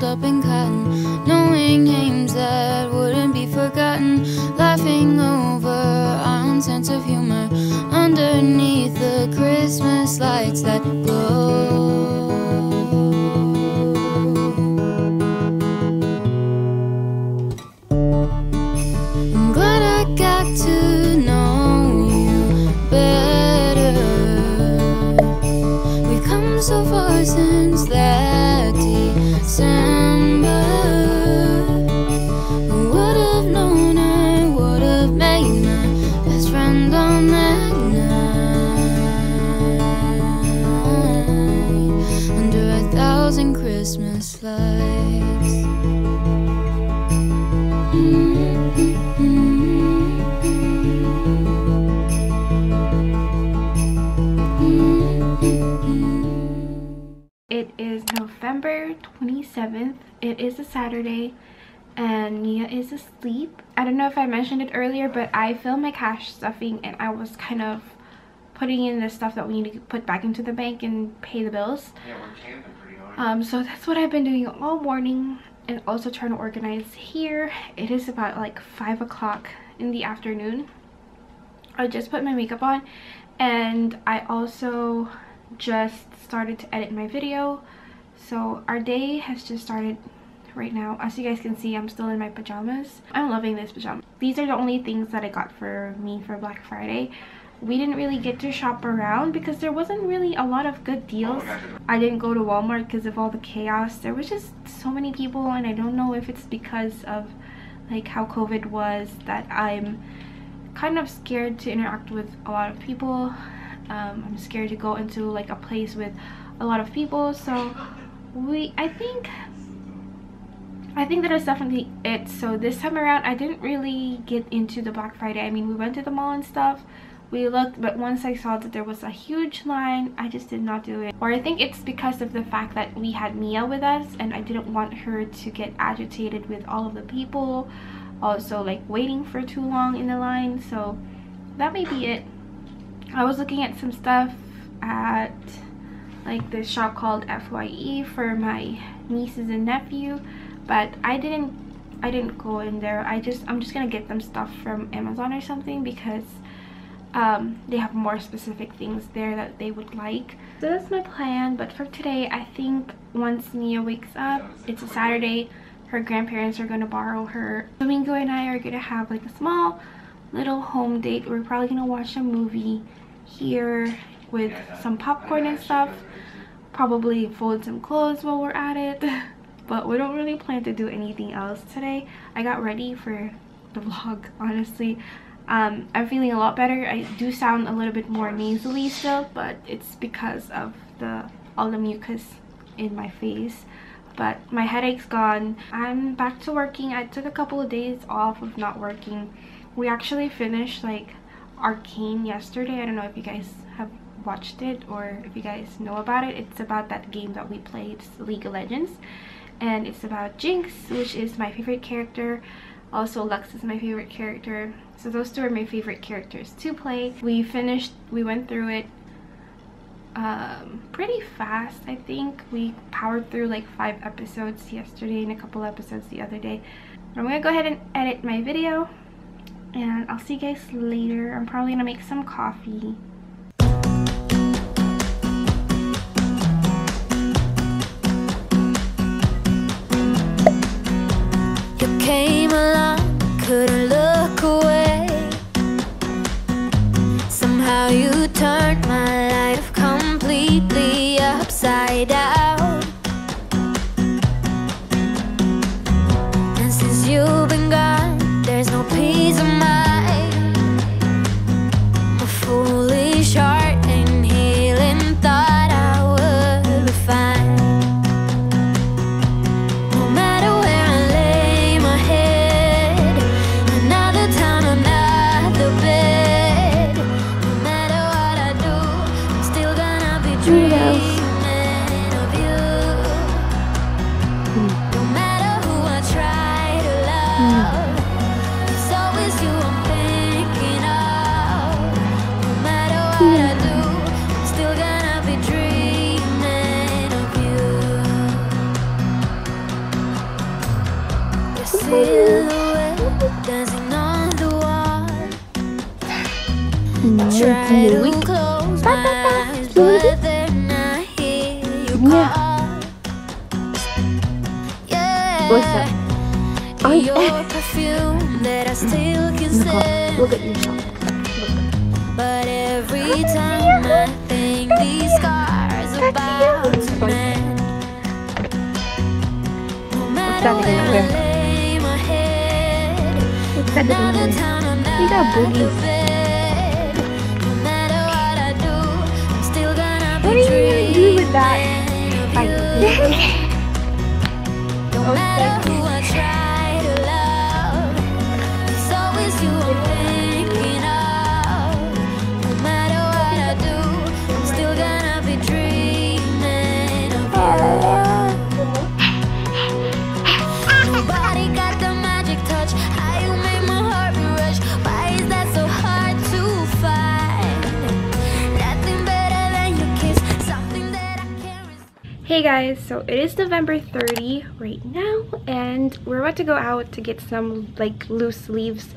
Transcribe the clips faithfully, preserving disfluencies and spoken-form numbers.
rolled up in cotton, knowing names that wouldn't be forgotten, laughing over our own sense of humor underneath the Christmas lights that glow. So far since that December, who would have known I would have made my best friend on that night under a thousand Christmas lights. It is November twenty-seventh. It is a Saturday and Nia is asleep. I don't know if I mentioned it earlier, but I filmed my cash stuffing and I was kind of putting in the stuff that we need to put back into the bank and pay the bills. Yeah, we're camping pretty hard. Um, so that's what I've been doing all morning and also trying to organize here. It is about like five o'clock in the afternoon. I just put my makeup on and I also just started to edit my video, so our day has just started right now. As you guys can see, I'm still in my pajamas. I'm loving this pajama. These are the only things that I got for me for Black Friday. We didn't really get to shop around because there wasn't really a lot of good deals. I didn't go to Walmart because of all the chaos. There was just so many people, and I don't know if it's because of like how COVID was that I'm kind of scared to interact with a lot of people. Um, I'm scared to go into like a place with a lot of people, so we I think I think that is definitely it. So this time around I didn't really get into the Black Friday. I mean, we went to the mall and stuff, we looked, but once I saw that there was a huge line, I just did not do it. Or I think it's because of the fact that we had Mia with us and I didn't want her to get agitated with all of the people also like waiting for too long in the line, so that may be it. I was looking at some stuff at like this shop called F Y E for my nieces and nephew, but I didn't I didn't go in there. I just I'm just gonna get them stuff from Amazon or something because um, they have more specific things there that they would like. So that's my plan. But for today, I think once Nia wakes up, it's a Saturday. Her grandparents are gonna borrow her. Domingo and I are gonna have like a small little home date. We're probably gonna watch a movie here with some popcorn and stuff, probably fold some clothes while we're at it, but we don't really plan to do anything else today. I got ready for the vlog, honestly. um I'm feeling a lot better. I do sound a little bit more nasally still, but it's because of the all the mucus in my face, but my headache's gone. I'm back to working. I took a couple of days off of not working. We actually finished like Arcane yesterday. I don't know if you guys have watched it or if you guys know about it. It's about that game that we played, League of Legends, and it's about Jinx, which is my favorite character. Also Lux is my favorite character, so those two are my favorite characters to play. We finished, we went through it um pretty fast. I think we powered through like five episodes yesterday and a couple episodes the other day. I'm gonna go ahead and edit my video and I'll see you guys later. I'm probably gonna make some coffee. You came along, couldn't look away. Somehow you turned my life completely upside down. And since you've been gone, there's no peace of mind. I'm a fool. What's that? Oh, your perfume that I still can smell. Look at yourself. Look. But every time I think these scars are about to mend. No matter where I lay my head, another town, another bed. No matter what I do, I'm still gonna be dreaming about you. No matter who I try to love, it's always you I'm thinking of. No matter what I do, I'm still gonna be dreaming of you. Nobody got the magic touch, how you make my heart rush. Why is that so hard to find? Nothing better than your kiss, something that I can't resist. Hey guys, so it is November thirtieth right now, and we're about to go out to get some like loose sleeves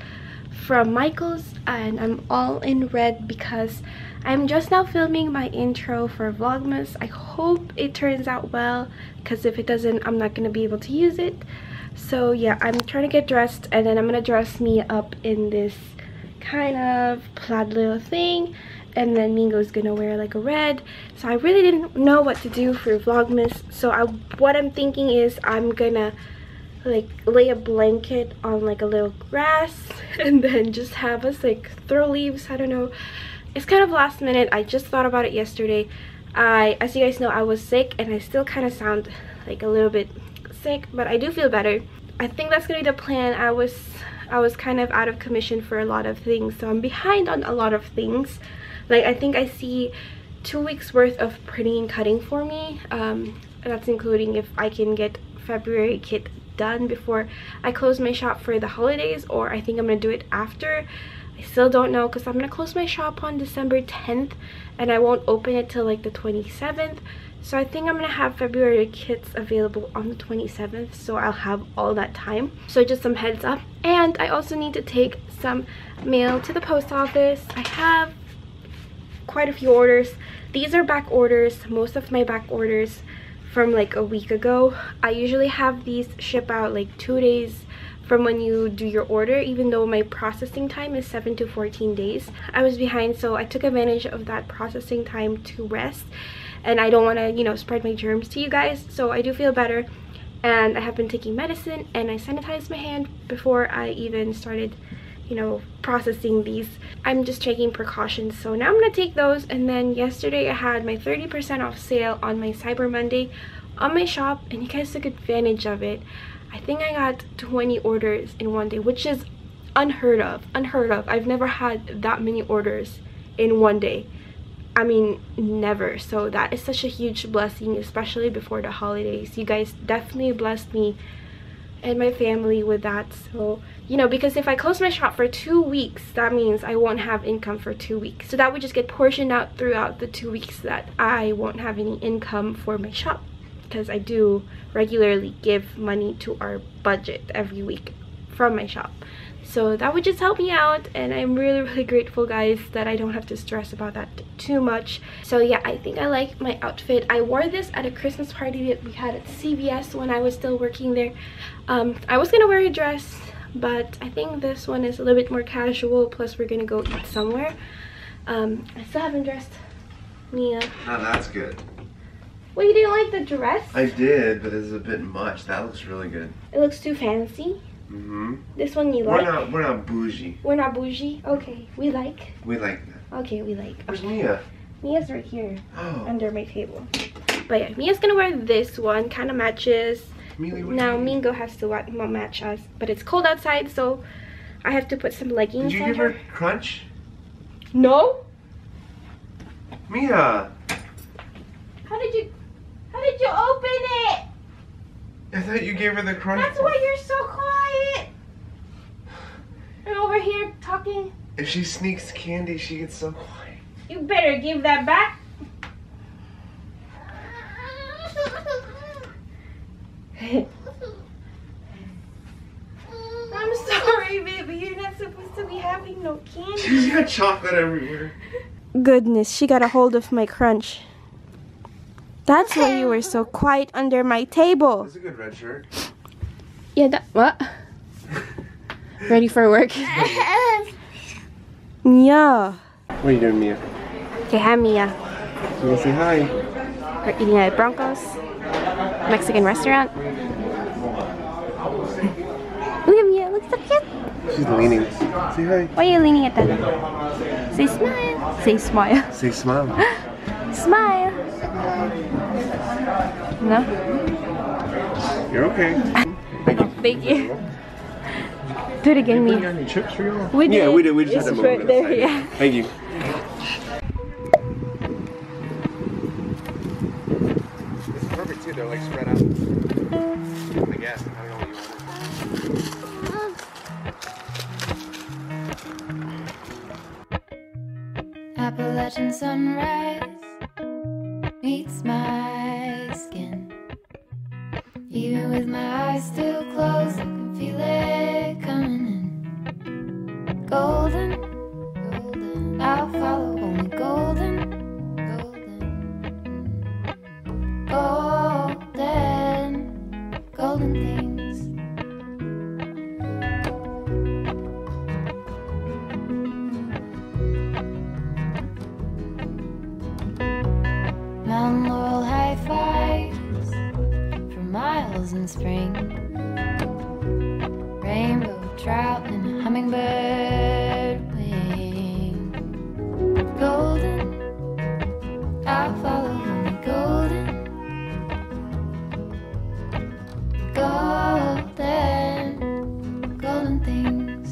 from Michael's, and I'm all in red because I'm just now filming my intro for Vlogmas. I hope it turns out well, because if it doesn't, I'm not going to be able to use it. So yeah, I'm trying to get dressed, and then I'm going to dress me up in this kind of plaid little thing, and then Mingo's gonna wear like a red. So I really didn't know what to do for Vlogmas, so I what I'm thinking is I'm gonna like lay a blanket on like a little grass and then just have us like throw leaves. I don't know, it's kind of last minute. I just thought about it yesterday. I as you guys know, I was sick, and I still kind of sound like a little bit sick, but I do feel better. I think that's gonna be the plan. I was I was kind of out of commission for a lot of things, so I'm behind on a lot of things. Like, I think I see two weeks worth of printing and cutting for me. Um, that's including if I can get February kit done before I close my shop for the holidays, or I think I'm going to do it after. I still don't know, because I'm going to close my shop on December tenth and I won't open it till like the twenty-seventh. So I think I'm going to have February kits available on the twenty-seventh, so I'll have all that time. So just some heads up. And I also need to take some mail to the post office. I have quite a few orders. These are back orders, most of my back orders from like a week ago. I usually have these ship out like two days from when you do your order, even though my processing time is seven to fourteen days. I was behind, so I took advantage of that processing time to rest, and I don't want to, you know, spread my germs to you guys. So I do feel better, and I have been taking medicine, and I sanitized my hand before I even started, you know, processing these. I'm just taking precautions. So now I'm gonna take those, and then yesterday I had my thirty percent off sale on my Cyber Monday on my shop, and you guys took advantage of it. I think I got twenty orders in one day, which is unheard of, unheard of. I've never had that many orders in one day. I mean, never. So that is such a huge blessing, especially before the holidays. You guys definitely blessed me and my family with that. So, you know, because if I close my shop for two weeks, that means I won't have income for two weeks, so that would just get portioned out throughout the two weeks that I won't have any income for my shop, because I do regularly give money to our budget every week from my shop. So that would just help me out, and I'm really really grateful, guys, that I don't have to stress about that too much. So yeah, I think I like my outfit. I wore this at a Christmas party that we had at C V S when I was still working there. um I was gonna wear a dress, but I think this one is a little bit more casual, plus we're gonna go eat somewhere. um I still haven't dressed Mia. Oh, that's good. Well, you didn't like the dress? I did, but it's a bit much. That looks really good. It looks too fancy. Mm-hmm. This one you like? We're not, we're not bougie. We're not bougie? Okay. We like? We like that. Okay, we like. Where's okay. Mia? Mia's right here. Oh. Under my table. But yeah, Mia's gonna wear this one. Kind of matches. Mili, now, Mingo has to match us. But it's cold outside, so I have to put some leggings on her. Did you give her crunch? No? Mia! How did you... How did you open it? I thought you gave her the crunch. That's why you're so quiet. I'm over here talking. If she sneaks candy, she gets so quiet. You better give that back. supposed to be having no candy. She's got chocolate everywhere. Goodness, she got a hold of my crunch. That's why you were so quiet under my table. That's a good red shirt. Yeah, that... What? Ready for work? Mia. What are you doing, Mia? Okay, hi, Mia. You want to say hi? We're eating at Broncos Mexican restaurant. Look at Mia, looks so cute. She's leaning. Say hi. Why are you leaning at that? Say smile. Say smile. Say smile. Smile. No? You're okay. Thank you. Do it again, Mia. Any chips for you? We did. Yeah, we did. We just it's had a moment. There, yeah. Thank you. It's perfect too. They're like spread out. I guess. I don't know what you want. Appalachian sunrise meets my skin. Even with my eyes still closed, I can feel it coming in. Golden, golden, I'll follow only golden, golden, golden, golden things. Mountain laurel high fives for miles in spring. Rainbow trout and a hummingbird wing. Golden, I'll follow the golden. Golden, golden things.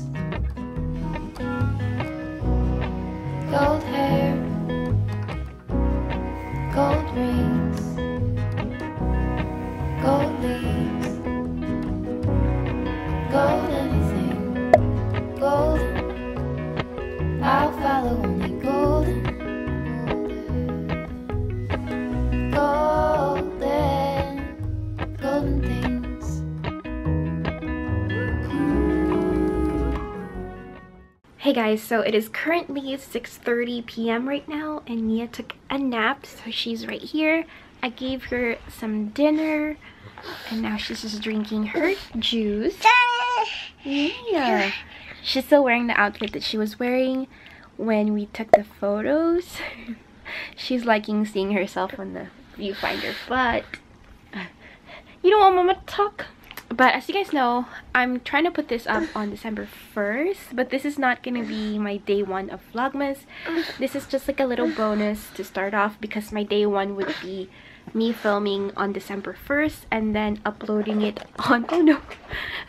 Gold hair. Gold rings, gold leaves, gold anything, golden, I'll follow only golden, golden, golden things. Hey guys, so it is currently six thirty p m right now and Mia took a nap, so she's right here. I gave her some dinner and now she's just drinking her juice. Yeah, she's still wearing the outfit that she was wearing when we took the photos. She's liking seeing herself on the viewfinder, but you don't want mama to talk. But as you guys know, I'm trying to put this up on December first, but this is not gonna be my day one of Vlogmas. This is just like a little bonus to start off, because my day one would be me filming on December first and then uploading it on... Oh no!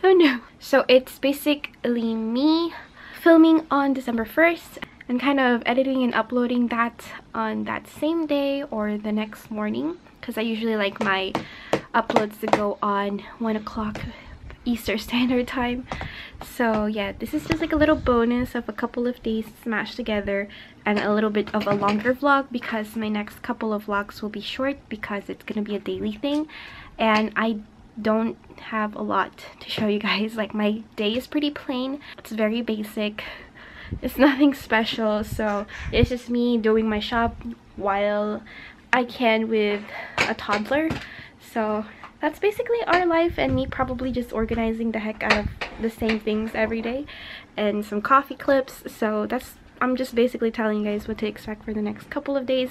Oh no! So it's basically me filming on December first and kind of editing and uploading that on that same day or the next morning, because I usually like my uploads to go on one o'clock Eastern Standard Time. So yeah, this is just like a little bonus of a couple of days smashed together and a little bit of a longer vlog, because my next couple of vlogs will be short because it's gonna be a daily thing and I don't have a lot to show you guys. Like, my day is pretty plain. It's very basic. It's nothing special. So it's just me doing my shop while I can with a toddler. So that's basically our life, and me probably just organizing the heck out of the same things every day and some coffee clips. So that's, I'm just basically telling you guys what to expect for the next couple of days.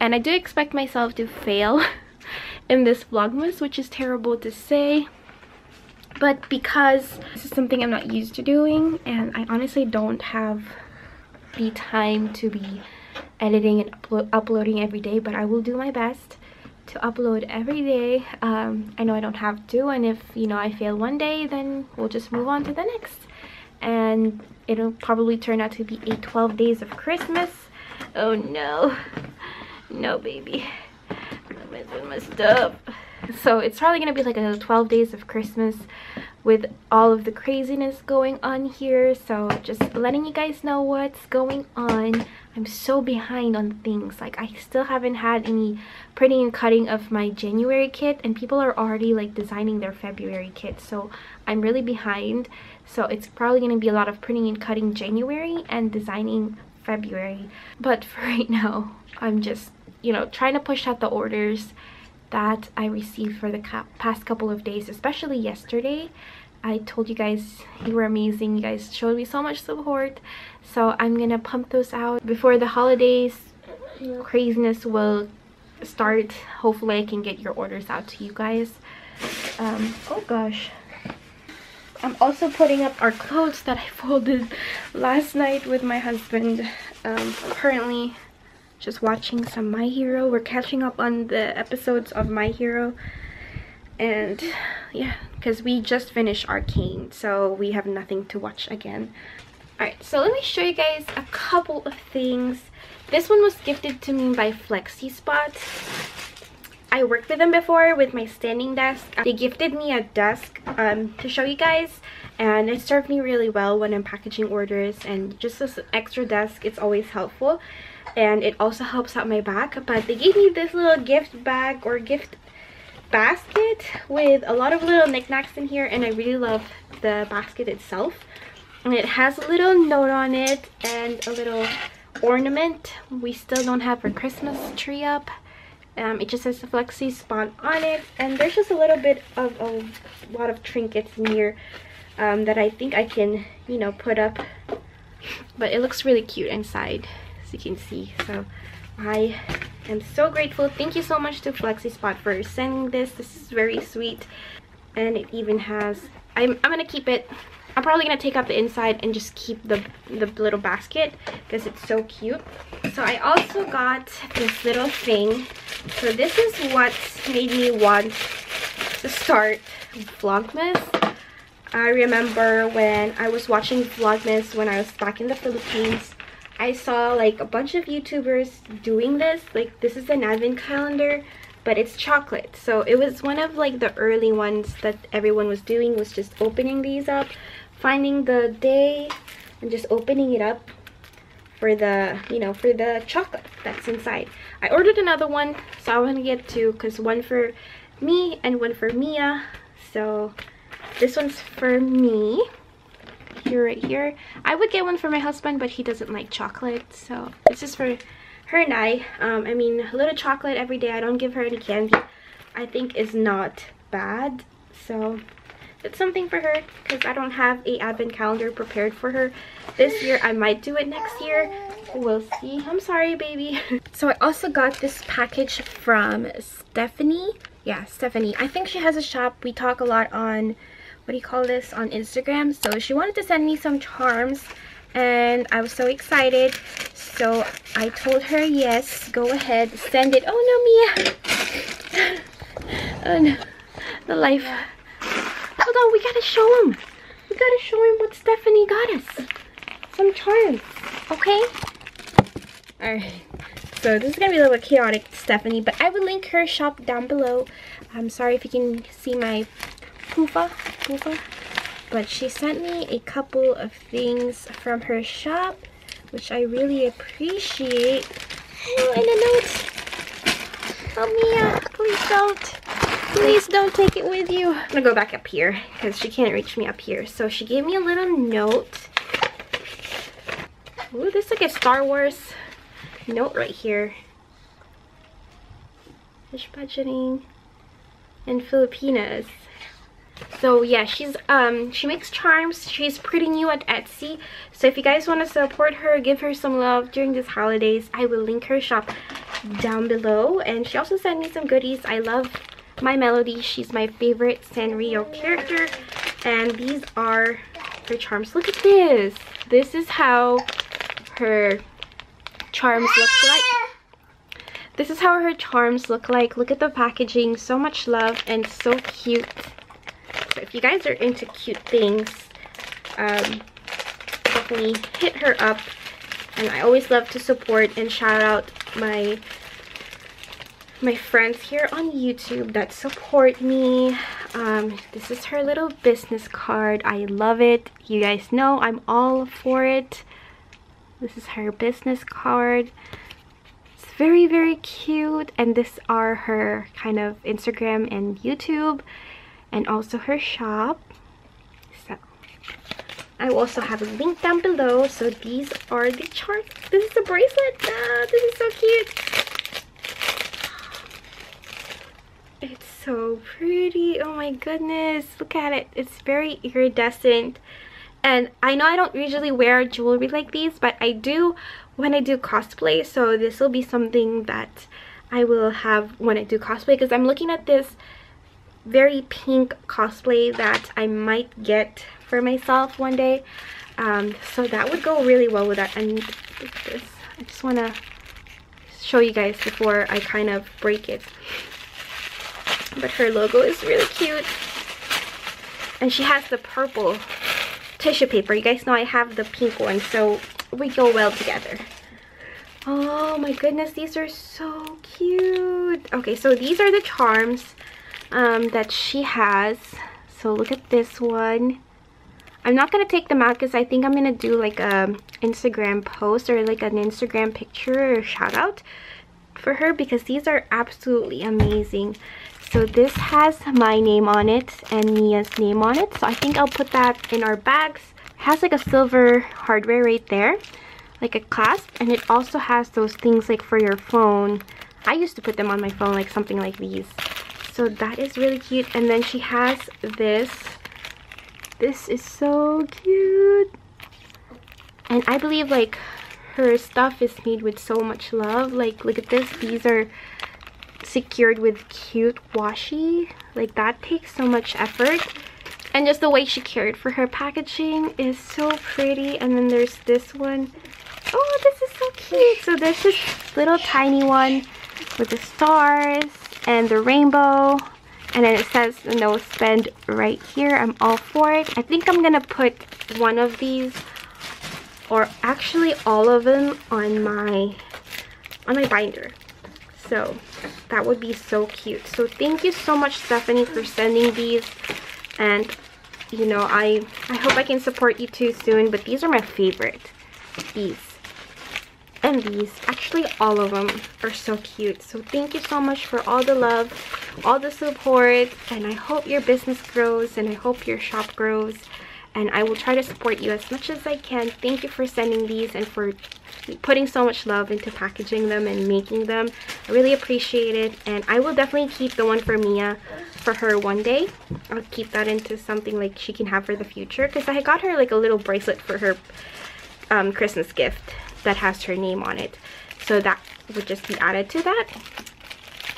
And I do expect myself to fail in this Vlogmas, which is terrible to say, but because this is something I'm not used to doing and I honestly don't have the time to be editing and uplo- uploading every day, but I will do my best to upload every day. um I know I don't have to, and if you know I fail one day, then we'll just move on to the next, and it'll probably turn out to be a twelve days of Christmas. Oh no, no baby, I'm messing my stuff. So it's probably going to be like a twelve days of Christmas with all of the craziness going on here. So just letting you guys know what's going on. I'm so behind on things. Like, I still haven't had any printing and cutting of my January kit, and people are already like designing their February kit. So I'm really behind. So it's probably going to be a lot of printing and cutting January and designing February. But for right now, I'm just, you know, trying to push out the orders that I received for the past couple of days, especially yesterday. I told you guys you were amazing. You guys showed me so much support. So I'm gonna pump those out before the holidays. Craziness will start. Hopefully I can get your orders out to you guys. Um, oh gosh. I'm also putting up our clothes that I folded last night with my husband. Um, currently just watching some My Hero. We're catching up on the episodes of My Hero, and yeah, because we just finished Arcane, so we have nothing to watch again. Alright, so let me show you guys a couple of things. This one was gifted to me by Flexispot. I worked with them before with my standing desk. They gifted me a desk um, to show you guys, and it served me really well when I'm packaging orders, and just this extra desk, it's always helpful. And it also helps out my back. But they gave me this little gift bag or gift basket with a lot of little knickknacks in here, and I really love the basket itself. And it has a little note on it and a little ornament. We still don't have our Christmas tree up. Um, it just says Flexispot on it, and there's just a little bit of a lot of trinkets in here um, that I think I can, you know, put up. But it looks really cute inside, as you can see. So I am so grateful. Thank you so much to Flexispot for sending this. This is very sweet. And it even has, I'm, I'm gonna keep it. I'm probably gonna take out the inside and just keep the, the little basket because it's so cute. So I also got this little thing. So this is what made me want to start Vlogmas. I remember when I was watching Vlogmas when I was back in the Philippines, I saw like a bunch of YouTubers doing this. Like, this is an advent calendar, but it's chocolate. So it was one of like the early ones that everyone was doing, was just opening these up, finding the day and just opening it up for the, you know, for the chocolate that's inside. I ordered another one, so I want to get two, because one for me and one for Mia. So this one's for me. Here, right here. I would get one for my husband, but he doesn't like chocolate, so it's just for her and I. um I mean, a little chocolate every day. I don't give her any candy. I think is not bad, so it's something for her, because I don't have a advent calendar prepared for her this year. I might do it next year, we'll see. I'm sorry, baby. So I also got this package from Stephanie. Yeah, Stephanie, I think she has a shop. We talk a lot on, what do you call this, on Instagram. So she wanted to send me some charms, and I was so excited. So I told her, yes, go ahead, send it. Oh no, Mia. Oh no, the life. Hold on, we gotta show him. We gotta show him what Stephanie got us. Some charms, okay? All right. So this is gonna be a little bit chaotic, Stephanie, but I will link her shop down below. I'm sorry if you can see my poofa. But she sent me a couple of things from her shop, which I really appreciate. Oh, and a note. Oh, Mia, please don't. Please don't take it with you. I'm gonna go back up here because she can't reach me up here. So she gave me a little note. Ooh, this is like a Star Wars note right here. Fish budgeting and Filipinas. So yeah, she's um she makes charms. She's pretty new at Etsy, so if you guys want to support her, give her some love during these holidays, I will link her shop down below. And she also sent me some goodies. I love My Melody. She's my favorite Sanrio character, and these are her charms. Look at this. This is how her charms look like. This is how her charms look like. Look at the packaging. So much love and so cute. So if you guys are into cute things, um, definitely hit her up. And I always love to support and shout out my my friends here on YouTube that support me. Um, this is her little business card. I love it. You guys know I'm all for it. This is her business card. It's very, very cute. And these are her kind of Instagram and YouTube, and also her shop. So I will also have a link down below. So these are the charts. This is a bracelet. Ah, this is so cute. It's so pretty. Oh my goodness, look at it. It's very iridescent. And I know I don't usually wear jewelry like these, but I do when I do cosplay. So this will be something that I will have when I do cosplay, because I'm looking at this very pink cosplay that I might get for myself one day. Um, so that would go really well with that. And this, I just want to show you guys before I kind of break it. But her logo is really cute, and she has the purple tissue paper. You guys know I have the pink one, so we go well together. Oh my goodness, these are so cute. Okay, so these are the charms um, that she has. So look at this one. I'm not going to take them out because I think I'm going to do like an Instagram post or like an Instagram picture or shout out for her, because these are absolutely amazing. So this has my name on it and Mia's name on it. So I think I'll put that in our bags. It has like a silver hardware right there, like a clasp. And it also has those things like for your phone. I used to put them on my phone, like something like these. So that is really cute. And then she has this. This is so cute. And I believe like her stuff is made with so much love. Like look at this. These are secured with cute washi. Like that takes so much effort, and just the way she cared for her packaging is so pretty. And then there's this one. Oh, this is so cute. So there's this little tiny one with the stars and the rainbow, and then it says no spend right here. I'm all for it. I think I'm gonna put one of these, or actually all of them, on my on my binder. So that would be so cute. So thank you so much, Stephanie, for sending these. And you know, I I hope I can support you too soon. But these are my favorite. These and these. Actually, all of them are so cute. So thank you so much for all the love, all the support. And I hope your business grows, and I hope your shop grows. And I will try to support you as much as I can. Thank you for sending these and for putting so much love into packaging them and making them. I really appreciate it. And I will definitely keep the one for Mia for her one day. I'll keep that into something like she can have for the future. Because I got her like a little bracelet for her um, Christmas gift that has her name on it. So that would just be added to that.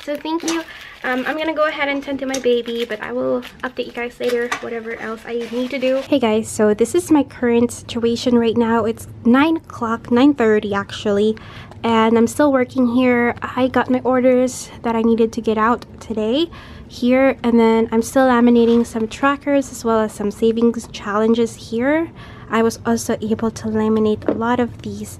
So thank you. Um, I'm gonna go ahead and tend to my baby, but I will update you guys later, whatever else I need to do. Hey guys, so this is my current situation right now. It's nine o'clock, nine thirty actually, and I'm still working here. I got my orders that I needed to get out today here, and then I'm still laminating some trackers as well as some savings challenges here. I was also able to laminate a lot of these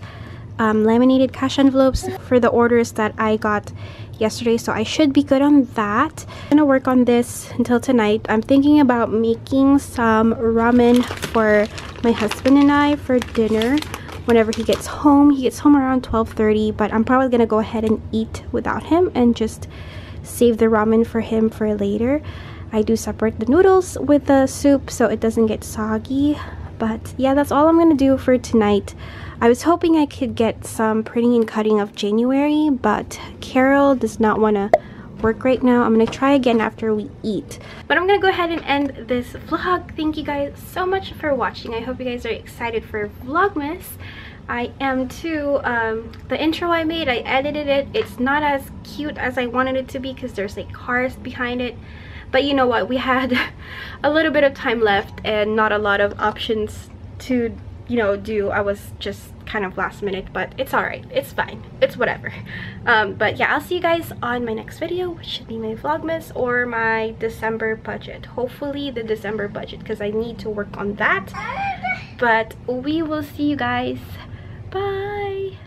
um, laminated cash envelopes for the orders that I got yesterday, so I should be good on that. I'm gonna work on this until tonight. I'm thinking about making some ramen for my husband and I for dinner whenever he gets home. He gets home around twelve thirty, but I'm probably gonna go ahead and eat without him and just save the ramen for him for later. I do separate the noodles with the soup so it doesn't get soggy. But yeah, that's all I'm gonna do for tonight. I was hoping I could get some printing and cutting of January, but Carol does not want to work right now. I'm going to try again after we eat. But I'm going to go ahead and end this vlog. Thank you guys so much for watching. I hope you guys are excited for Vlogmas. I am too. Um, the intro I made, I edited it. It's not as cute as I wanted it to be because there's like cars behind it. But you know what? We had a little bit of time left and not a lot of options to you know do. I was just kind of last minute, but it's all right, it's fine, it's whatever. Um but yeah, I'll see you guys on my next video, which should be my Vlogmas or my December budget, hopefully the December budget, because I need to work on that. But we will see you guys. Bye.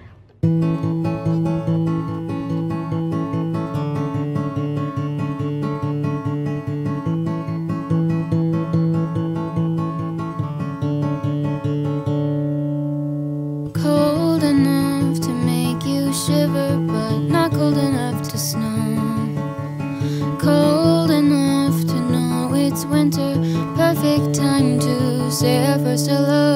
perfect time to say our first hello.